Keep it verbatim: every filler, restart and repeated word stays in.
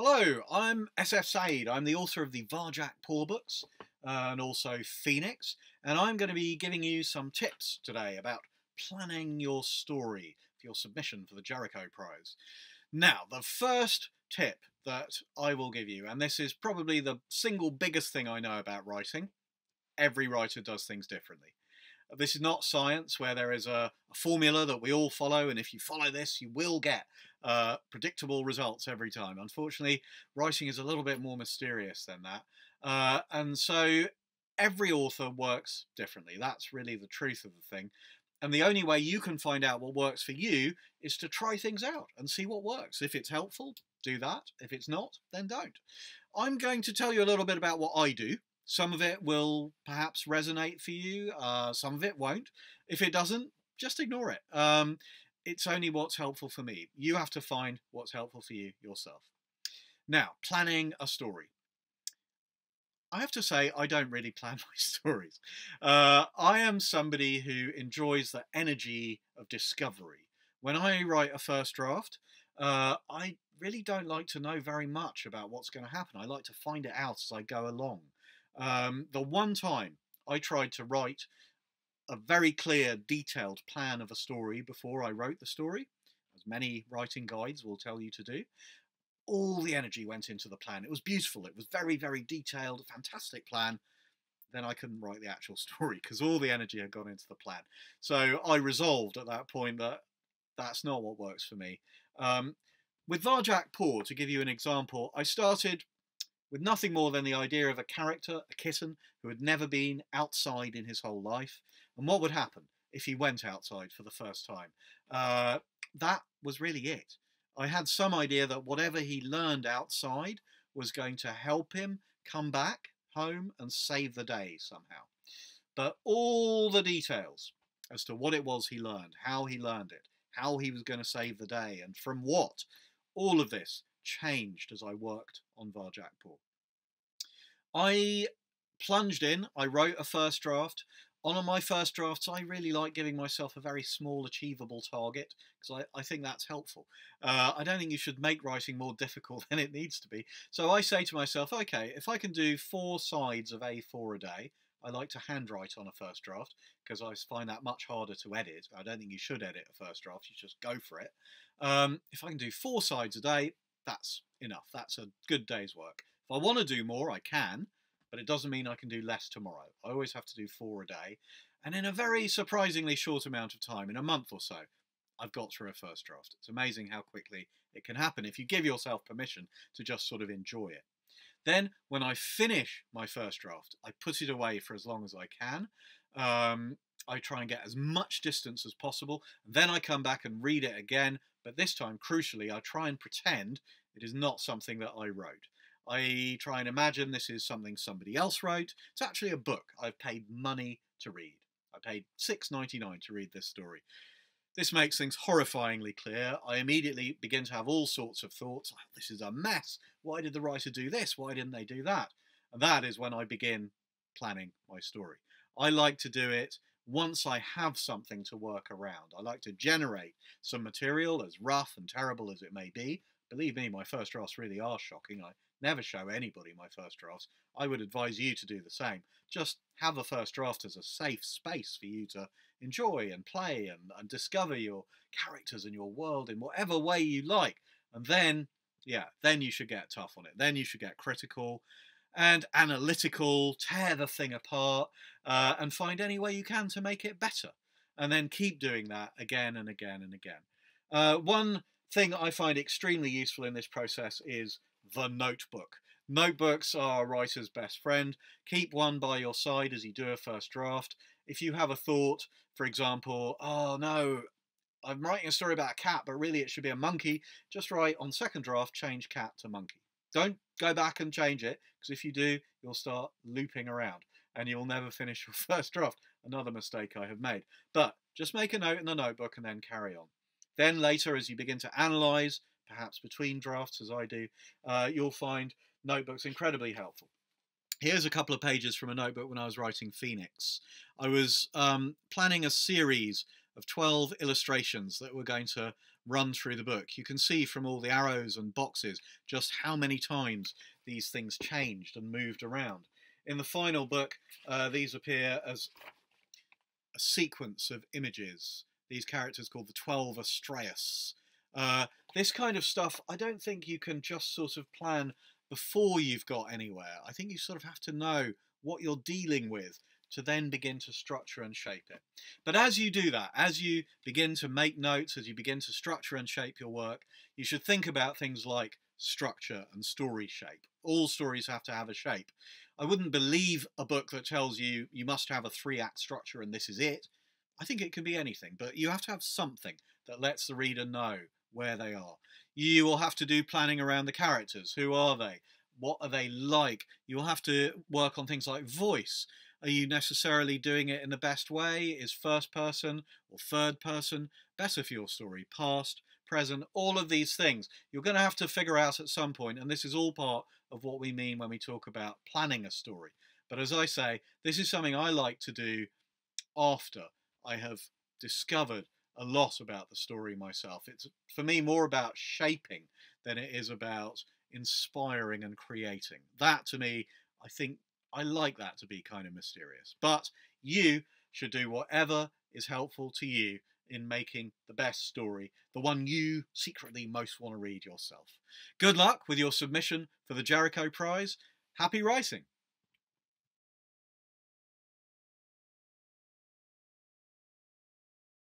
Hello, I'm S F Said. I'm the author of the Varjak Paw books and also Phoenix, and I'm going to be giving you some tips today about planning your story for your submission for the Jericho Prize. Now, the first tip that I will give you, and this is probably the single biggest thing I know about writing, every writer does things differently. This is not science where there is a, a formula that we all follow, and if you follow this, you will get uh, predictable results every time. Unfortunately, writing is a little bit more mysterious than that. Uh, and so every author works differently. That's really the truth of the thing. And the only way you can find out what works for you is to try things out and see what works. If it's helpful, do that. If it's not, then don't. I'm going to tell you a little bit about what I do. Some of it will perhaps resonate for you, uh, some of it won't. If it doesn't, just ignore it. Um, it's only what's helpful for me. You have to find what's helpful for you yourself. Now, planning a story. I have to say, I don't really plan my stories. Uh, I am somebody who enjoys the energy of discovery. When I write a first draft, uh, I really don't like to know very much about what's going to happen. I like to find it out as I go along. Um, the one time I tried to write a very clear, detailed plan of a story before I wrote the story, as many writing guides will tell you to do, all the energy went into the plan. It was beautiful. It was very, very detailed, a fantastic plan. Then I couldn't write the actual story because all the energy had gone into the plan. So I resolved at that point that that's not what works for me. Um, with Varjak Paw, to give you an example, I started with nothing more than the idea of a character, a kitten, who had never been outside in his whole life, and what would happen if he went outside for the first time. Uh, that was really it. I had some idea that whatever he learned outside was going to help him come back home and save the day somehow. But all the details as to what it was he learned, how he learned it, how he was going to save the day, and from what, all of this changed as I worked on Varjak Paw. I plunged in, I wrote a first draft. On my first drafts, I really like giving myself a very small achievable target because I, I think that's helpful. Uh, I don't think you should make writing more difficult than it needs to be. So I say to myself, okay, if I can do four sides of A four a day, I like to handwrite on a first draft because I find that much harder to edit. I don't think you should edit a first draft, you just go for it. Um, if I can do four sides a day, that's enough. That's a good day's work. If I want to do more, I can, but it doesn't mean I can do less tomorrow. I always have to do four a day. And in a very surprisingly short amount of time, in a month or so, I've got through a first draft. It's amazing how quickly it can happen if you give yourself permission to just sort of enjoy it. Then when I finish my first draft, I put it away for as long as I can. Um, I try and get as much distance as possible. Then I come back and read it again. But this time, crucially, I try and pretend it is not something that I wrote. I try and imagine this is something somebody else wrote. It's actually a book I've paid money to read. I paid six ninety-nine to read this story. This makes things horrifyingly clear. I immediately begin to have all sorts of thoughts. Oh, this is a mess. Why did the writer do this? Why didn't they do that? And that is when I begin planning my story. I like to do it once I have something to work around. I like to generate some material, as rough and terrible as it may be. Believe me, my first drafts really are shocking. I never show anybody my first drafts. I would advise you to do the same. Just have a first draft as a safe space for you to enjoy and play and, and discover your characters and your world in whatever way you like. And then, yeah, then you should get tough on it. Then you should get critical and analytical, tear the thing apart, uh, and find any way you can to make it better. And then keep doing that again and again and again. Uh, one thing I find extremely useful in this process is the notebook. Notebooks are a writer's best friend. Keep one by your side as you do a first draft. If you have a thought, for example, oh no, I'm writing a story about a cat, but really it should be a monkey, just write on second draft, change cat to monkey. Don't go back and change it, because if you do, you'll start looping around and you'll never finish your first draft. Another mistake I have made. But just make a note in the notebook and then carry on. Then later, as you begin to analyse, perhaps between drafts as I do, uh, you'll find notebooks incredibly helpful. Here's a couple of pages from a notebook when I was writing Phoenix. I was um, planning a series of twelve illustrations that we're going to run through the book. You can see from all the arrows and boxes just how many times these things changed and moved around. In the final book, uh, these appear as a sequence of images. These characters called the twelve Astraeus. Uh, this kind of stuff, I don't think you can just sort of plan before you've got anywhere. I think you sort of have to know what you're dealing with to then begin to structure and shape it. But as you do that, as you begin to make notes, as you begin to structure and shape your work, you should think about things like structure and story shape. All stories have to have a shape. I wouldn't believe a book that tells you you must have a three-act structure and this is it. I think it can be anything, but you have to have something that lets the reader know where they are. You will have to do planning around the characters. Who are they? What are they like? You'll have to work on things like voice. Are you necessarily doing it in the best way? Is first person or third person better for your story? Past, present, all of these things you're going to have to figure out at some point, and this is all part of what we mean when we talk about planning a story. But as I say, this is something I like to do after I have discovered a lot about the story myself. It's, for me, more about shaping than it is about inspiring and creating. That, to me, I think I like that to be kind of mysterious. But you should do whatever is helpful to you in making the best story, the one you secretly most want to read yourself. Good luck with your submission for the Jericho Prize. Happy writing!